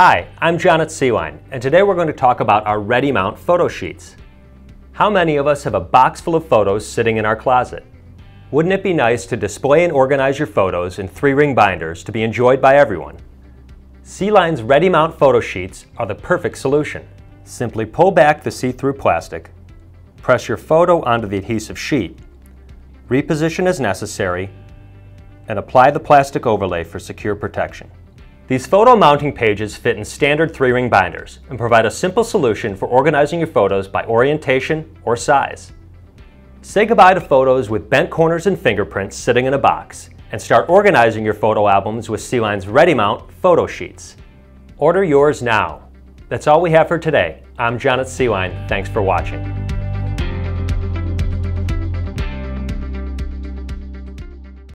Hi, I'm John at C-Line, and today we're going to talk about our Redi-Mount photo sheets. How many of us have a box full of photos sitting in our closet? Wouldn't it be nice to display and organize your photos in 3-ring binders to be enjoyed by everyone? C-Line's Redi-Mount photo sheets are the perfect solution. Simply pull back the see-through plastic, press your photo onto the adhesive sheet, reposition as necessary, and apply the plastic overlay for secure protection. These photo mounting pages fit in standard 3-ring binders and provide a simple solution for organizing your photos by orientation or size. Say goodbye to photos with bent corners and fingerprints sitting in a box and start organizing your photo albums with C-Line's Redi-Mount photo sheets. Order yours now. That's all we have for today. I'm John at C-Line. Thanks for watching.